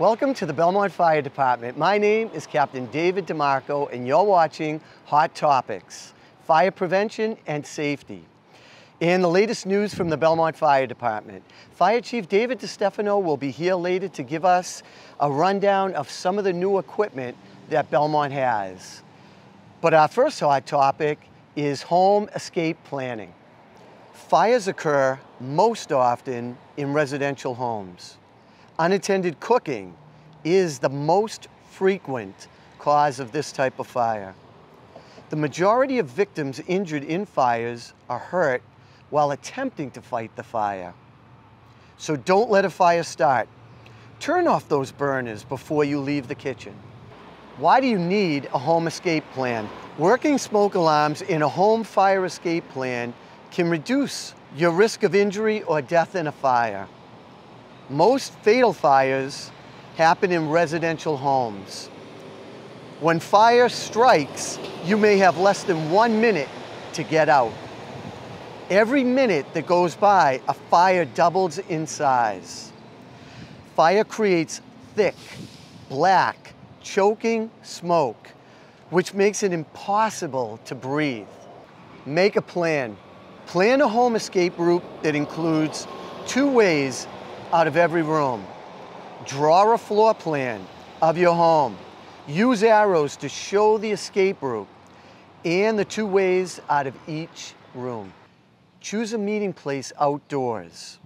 Welcome to the Belmont Fire Department. My name is Captain David DeMarco and you're watching Hot Topics, Fire Prevention and Safety. And the latest news from the Belmont Fire Department. Fire Chief David DeStefano will be here later to give us a rundown of some of the new equipment that Belmont has. But our first hot topic is home escape planning. Fires occur most often in residential homes. Unattended cooking is the most frequent cause of this type of fire. The majority of victims injured in fires are hurt while attempting to fight the fire. So don't let a fire start. Turn off those burners before you leave the kitchen. Why do you need a home escape plan? Working smoke alarms in a home fire escape plan can reduce your risk of injury or death in a fire. Most fatal fires happen in residential homes. When fire strikes, you may have less than 1 minute to get out. Every minute that goes by, a fire doubles in size. Fire creates thick, black, choking smoke, which makes it impossible to breathe. Make a plan. Plan a home escape route that includes 2 ways out of every room. Draw a floor plan of your home. Use arrows to show the escape route and the 2 ways out of each room. Choose a meeting place outdoors.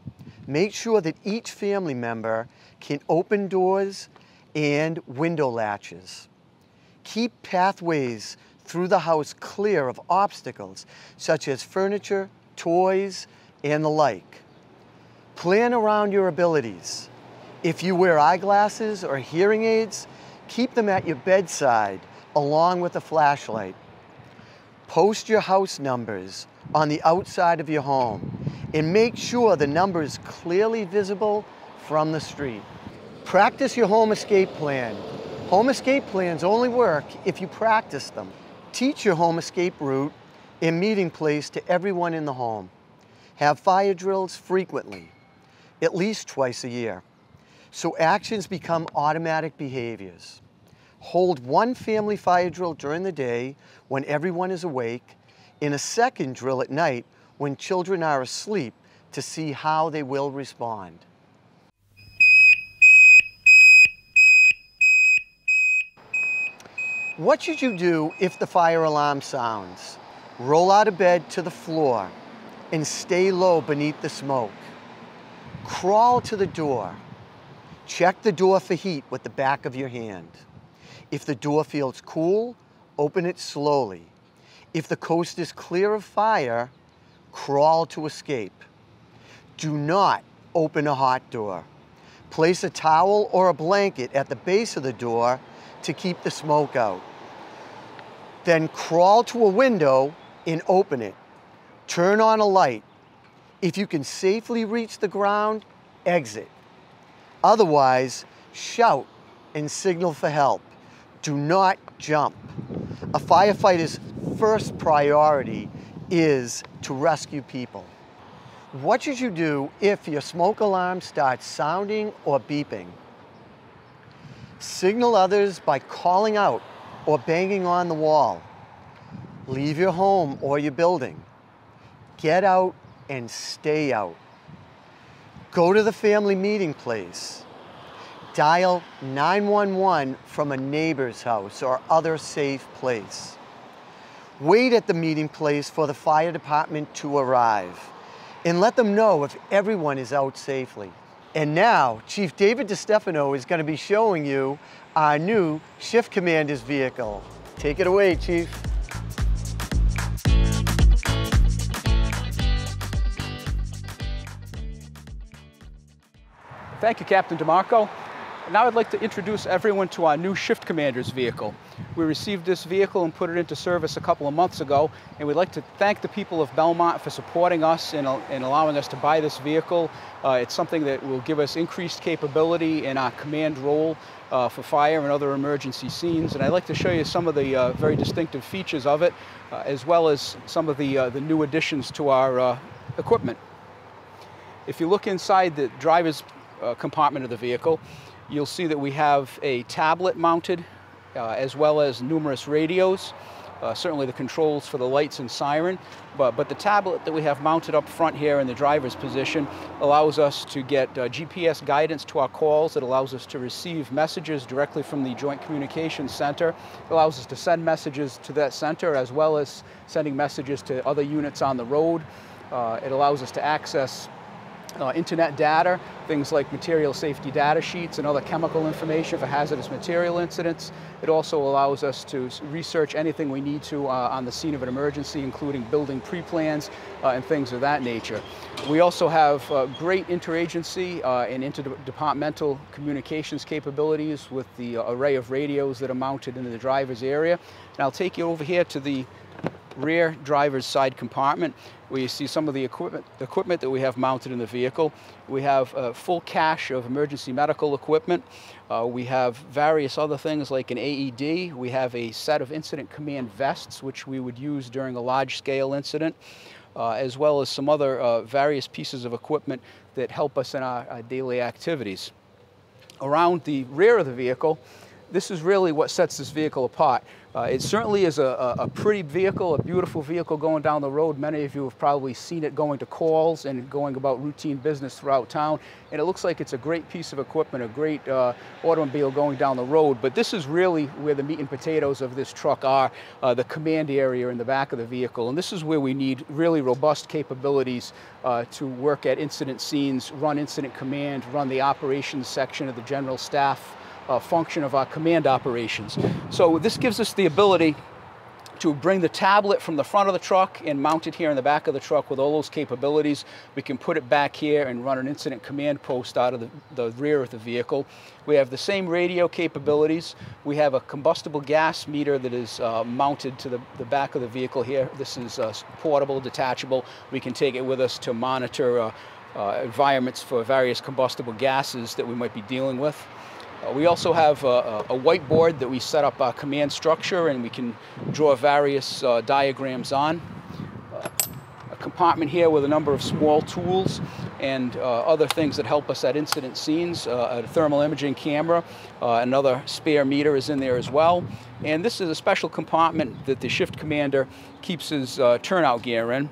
Make sure that each family member can open doors and window latches. Keep pathways through the house clear of obstacles such as furniture, toys, and the like. Plan around your abilities. If you wear eyeglasses or hearing aids, keep them at your bedside along with a flashlight. Post your house numbers on the outside of your home and make sure the number is clearly visible from the street. Practice your home escape plan. Home escape plans only work if you practice them. Teach your home escape route and meeting place to everyone in the home. Have fire drills frequently, at least twice a year, so actions become automatic behaviors. Hold 1 family fire drill during the day when everyone is awake, and a 2nd drill at night when children are asleep to see how they will respond. What should you do if the fire alarm sounds? Roll out of bed to the floor and stay low beneath the smoke. Crawl to the door. Check the door for heat with the back of your hand. If the door feels cool, open it slowly. If the coast is clear of fire, crawl to escape. Do not open a hot door. Place a towel or a blanket at the base of the door to keep the smoke out. Then crawl to a window and open it. Turn on a light. If you can safely reach the ground, exit. Otherwise, shout and signal for help. Do not jump. A firefighter's first priority is to rescue people. What should you do if your smoke alarm starts sounding or beeping? Signal others by calling out or banging on the wall. Leave your home or your building. Get out and stay out. Go to the family meeting place. Dial 911 from a neighbor's house or other safe place. Wait at the meeting place for the fire department to arrive and let them know if everyone is out safely. And now, Chief David DeStefano is going to be showing you our new Shift Commander's vehicle. Take it away, Chief. Thank you, Captain DeMarco. Now I'd like to introduce everyone to our new Shift Commander's vehicle. We received this vehicle and put it into service a couple of months ago, and we'd like to thank the people of Belmont for supporting us and allowing us to buy this vehicle. It's something that will give us increased capability in our command role for fire and other emergency scenes. And I'd like to show you some of the very distinctive features of it, as well as some of the new additions to our equipment. If you look inside the driver's compartment of the vehicle, You'll see that we have a tablet mounted as well as numerous radios, certainly the controls for the lights and siren, but the tablet that we have mounted up front here in the driver's position allows us to get GPS guidance to our calls. It allows us to receive messages directly from the Joint Communications Center. It allows us to send messages to that center as well as sending messages to other units on the road. It allows us to access internet data, things like material safety data sheets and other chemical information for hazardous material incidents. It also allows us to research anything we need to on the scene of an emergency, including building pre-plans and things of that nature. We also have great interagency and interdepartmental communications capabilities with the array of radios that are mounted in the driver's area. And I'll take you over here to the rear driver's side compartment, where you see some of the equipment that we have mounted in the vehicle. We have a full cache of emergency medical equipment. We have various other things like an AED. We have a set of incident command vests, which we would use during a large-scale incident, as well as some other various pieces of equipment that help us in our daily activities. Around the rear of the vehicle, this is really what sets this vehicle apart. It certainly is a pretty vehicle, a beautiful vehicle going down the road. Many of you have probably seen it going to calls and going about routine business throughout town. And it looks like it's a great piece of equipment, a great automobile going down the road. But this is really where the meat and potatoes of this truck are, the command area in the back of the vehicle. And this is where we need really robust capabilities to work at incident scenes, run incident command, run the operations section of the general staff function of our command operations. So this gives us the ability to bring the tablet from the front of the truck and mount it here in the back of the truck with all those capabilities. We can put it back here and run an incident command post out of the rear of the vehicle. We have the same radio capabilities. We have a combustible gas meter that is mounted to the back of the vehicle here. This is portable, detachable. We can take it with us to monitor environments for various combustible gases that we might be dealing with. We also have a whiteboard that we set up our command structure, and we can draw various diagrams on. A compartment here with a number of small tools and other things that help us at incident scenes. A thermal imaging camera, another spare meter is in there as well. And this is a special compartment that the shift commander keeps his turnout gear in.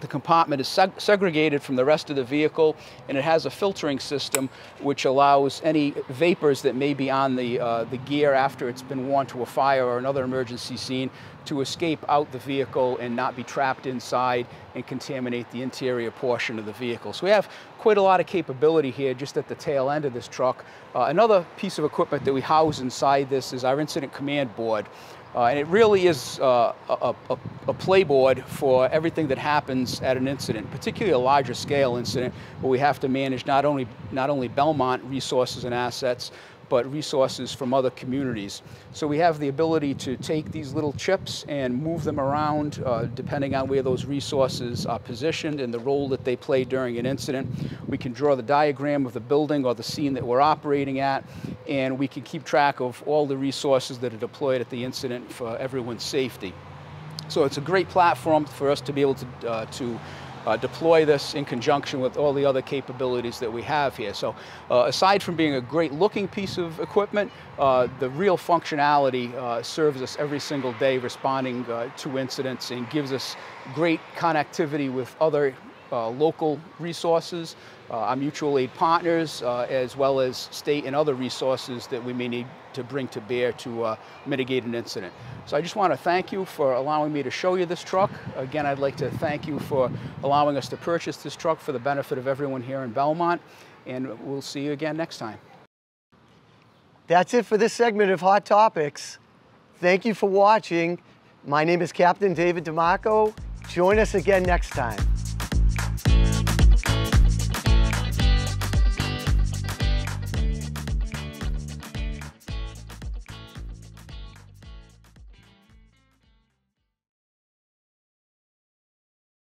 The compartment is segregated from the rest of the vehicle, and it has a filtering system which allows any vapors that may be on the gear after it's been worn to a fire or another emergency scene to escape out the vehicle and not be trapped inside and contaminate the interior portion of the vehicle. So we have quite a lot of capability here just at the tail end of this truck. Another piece of equipment that we house inside this is our incident command board. And it really is a playboard for everything that happens at an incident, particularly a larger scale incident where we have to manage not only Belmont resources and assets, but resources from other communities. So we have the ability to take these little chips and move them around depending on where those resources are positioned and the role that they play during an incident. We can draw the diagram of the building or the scene that we're operating at, and we can keep track of all the resources that are deployed at the incident for everyone's safety. So it's a great platform for us to be able to deploy this in conjunction with all the other capabilities that we have here. So aside from being a great looking piece of equipment, the real functionality serves us every single day responding to incidents and gives us great connectivity with other local resources, our mutual aid partners, as well as state and other resources that we may need to bring to bear to mitigate an incident. So I just want to thank you for allowing me to show you this truck. Again, I'd like to thank you for allowing us to purchase this truck for the benefit of everyone here in Belmont, and we'll see you again next time. That's it for this segment of Hot Topics. Thank you for watching. My name is Captain David DeMarco. Join us again next time.